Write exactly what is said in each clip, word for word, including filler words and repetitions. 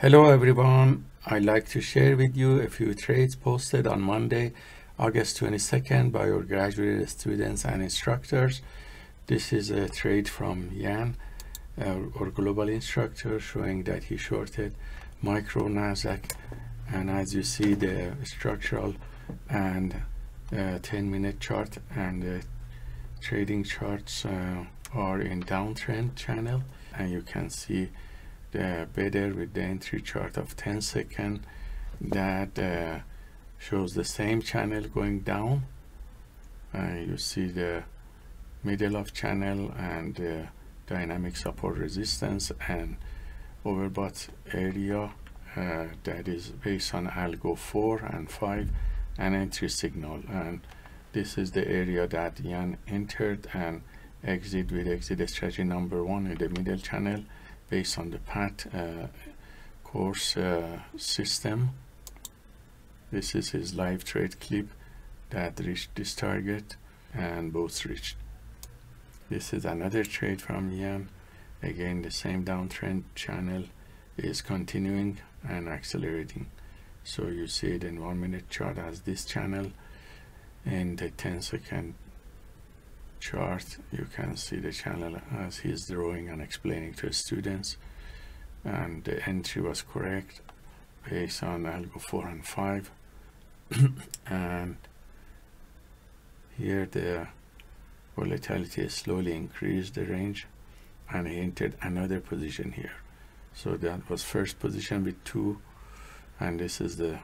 Hello everyone, I'd like to share with you a few trades posted on Monday, August twenty-second by our graduate students and instructors. This is a trade from Yan, uh, our global instructor, showing that he shorted Micro NASDAQ, and as you see the structural and uh, ten minute chart and the trading charts uh, are in downtrend channel, and you can see the better with the entry chart of ten second that uh, shows the same channel going down, and uh, you see the middle of channel and uh, dynamic support resistance and overbought area uh, that is based on algo four and five and entry signal, and this is the area that Yan entered and exit with exit strategy number one in the middle channel based on the path uh, course uh, system. This is his live trade clip that reached this target and both reached. This is another trade from Yan. Again, the same downtrend channel is continuing and accelerating. So you see it in one minute chart as this channel, and the ten second chart you can see the channel as he's drawing and explaining to students, and the entry was correct based on algo four and five. And here the volatility slowly increased the range, and he entered another position here, so that was first position with two, and this is the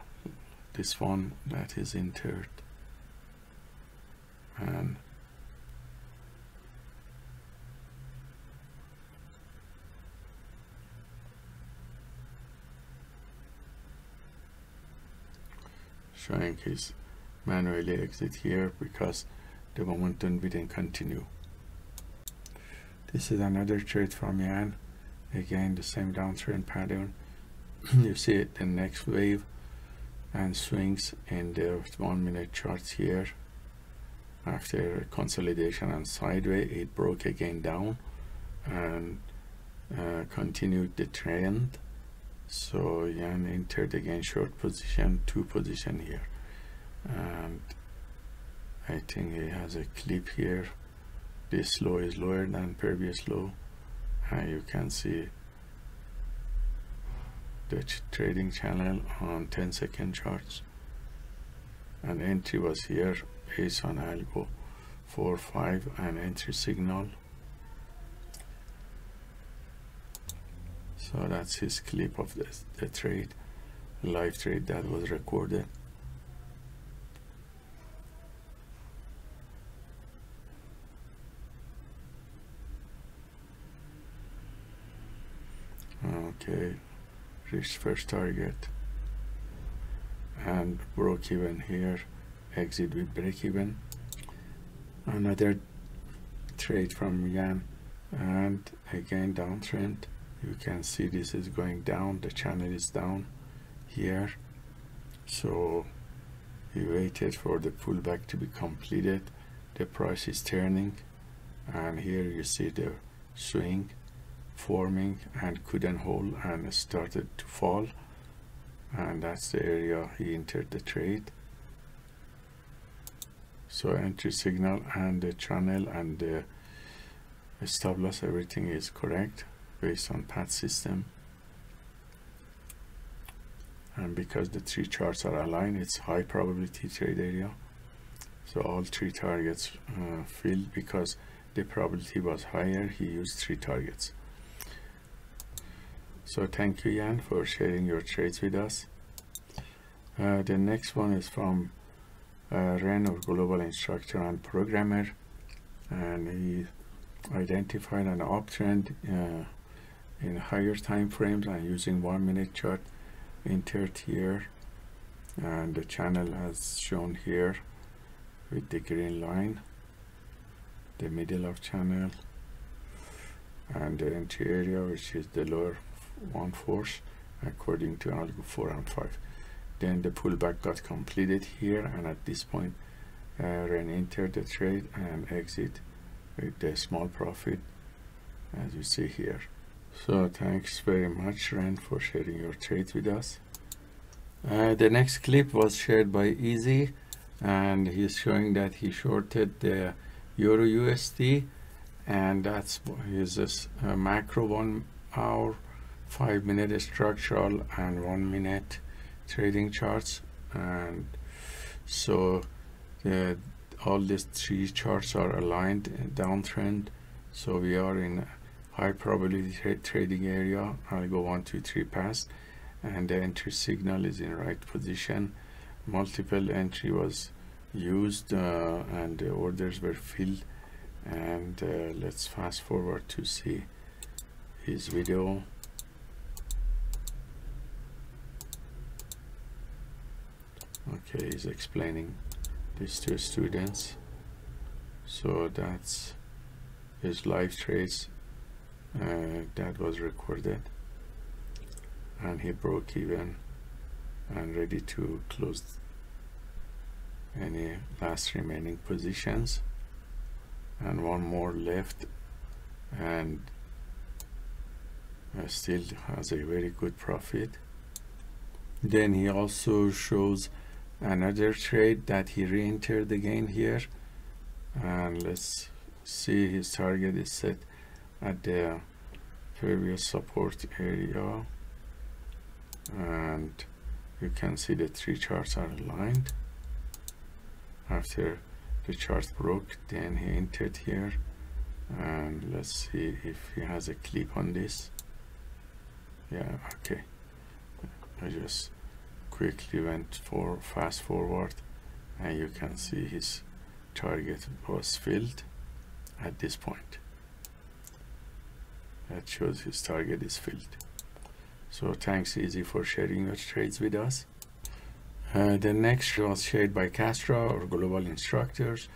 this one that is entered, and showing his manually exit here because the momentum didn't continue. This is another trade from Yan. Again, the same downtrend pattern. You see it, the next wave and swings in the one minute charts here. After consolidation and sideways, it broke again down and uh, continued the trend. So Yan entered again short position, two position here, and I think he has a clip here. This low is lower than previous low, and you can see the ch trading channel on ten second charts, and entry was here based on algo four five and entry signal. So that's his clip of the, the trade, live trade that was recorded. Okay, reached first target and broke even here, exit with break even. Another trade from Yan, and again downtrend. You can see this is going down, the channel is down here, so he waited for the pullback to be completed. The price is turning, and here you see the swing forming and couldn't hold and started to fall, and that's the area he entered the trade. So entry signal and the channel and the stop loss, everything is correct based on path system, and because the three charts are aligned, it's high probability trade area, so all three targets uh, filled because the probability was higher. He used three targets. So thank you, Yan, for sharing your trades with us. Uh, the next one is from uh, Ren, our global instructor and programmer, and he identified an uptrend uh, in higher time frames, and using one minute chart entered here, and the channel as shown here with the green line, the middle of channel, and the entry area which is the lower one fourth according to algo four and five. Then the pullback got completed here, and at this point uh, Ren entered the trade and exit with the small profit as you see here. So thanks very much, Ren, for sharing your trade with us. Uh, the next clip was shared by E Z, and he's showing that he shorted the EURUSD, and that's his uh, macro one hour, five minute structural and one minute trading charts. And so the, all these three charts are aligned downtrend, so we are in high probability tra trading area. I'll go one two three past, and the entry signal is in right position. Multiple entry was used, uh, and the orders were filled. And uh, let's fast forward to see his video. Okay, he's explaining this to students. So that's his live trades uh, that was recorded, and he broke even and ready to close any last remaining positions, and one more left, and uh, still has a very good profit. Then he also shows another trade that he re-entered again here, and let's see. His target is set at the previous support area, and you can see the three charts are aligned. After the chart broke, then he entered here, and let's see if he has a clip on this. Yeah, okay, I just quickly went for fast forward, and you can see his target was filled at this point. That shows his target is filled. So thanks, Easy, for sharing your trades with us. Uh, the next was shared by Castro, our global instructors,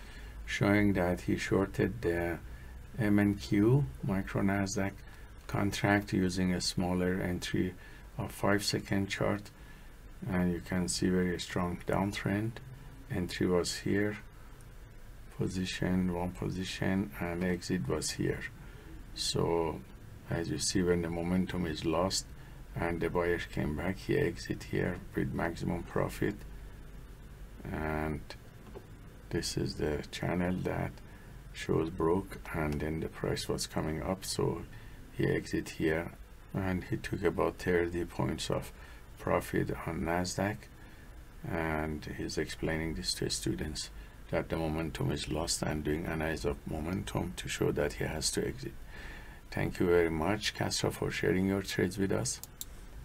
showing that he shorted the M N Q, Micro NASDAQ contract, using a smaller entry of five second chart, and you can see very strong downtrend. Entry was here, position one position, and exit was here. So as you see, when the momentum is lost and the buyer came back, he exit here with maximum profit. And this is the channel that shows broke, and then the price was coming up, so he exit here, and he took about thirty points of profit on NASDAQ. And he's explaining this to students, that the momentum is lost, and doing analysis of momentum to show that he has to exit. Thank you very much, Castro, for sharing your trades with us.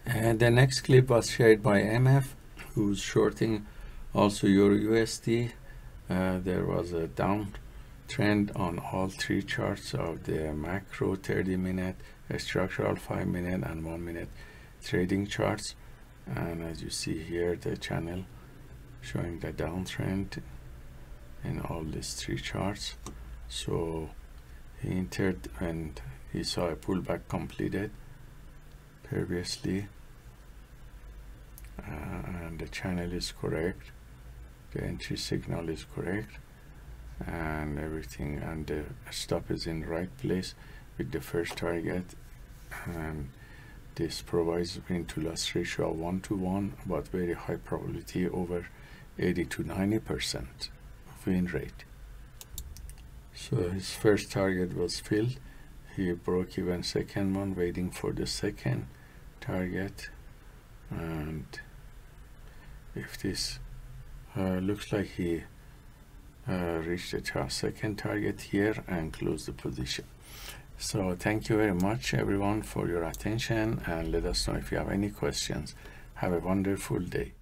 And the next clip was shared by M F, who's shorting also EURUSD. Uh, there was a downtrend on all three charts of the macro thirty minute, structural five minute, and one minute trading charts. And as you see here, the channel showing the downtrend in all these three charts. So he entered and he saw a pullback completed previously, uh, and the channel is correct, the entry signal is correct, and everything, and the stop is in right place with the first target. And this provides win to loss ratio of one to one, but very high probability, over eighty to ninety percent win rate. So his first target was filled. He broke even second one, waiting for the second target. And if this uh, looks like he uh, reached the second target here and closed the position. So thank you very much, everyone, for your attention, and let us know if you have any questions. Have a wonderful day.